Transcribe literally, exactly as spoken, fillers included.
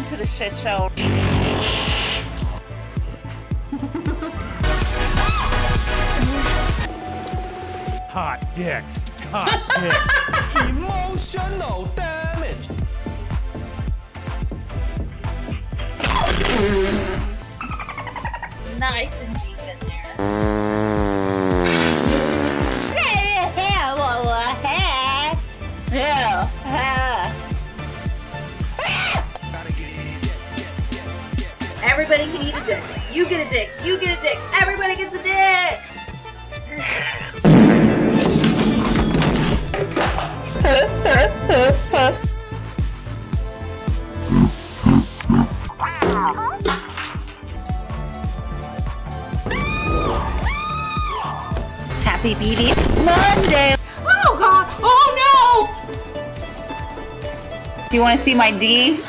Welcome to the shit show. Hot dicks. Hot dicks. Emotional damage. Nice and deep in there. Everybody can eat a dick. You get a dick. You get a dick. Everybody gets a dick. Happy B D. It's Monday. Oh God. Oh no. Do you want to see my D?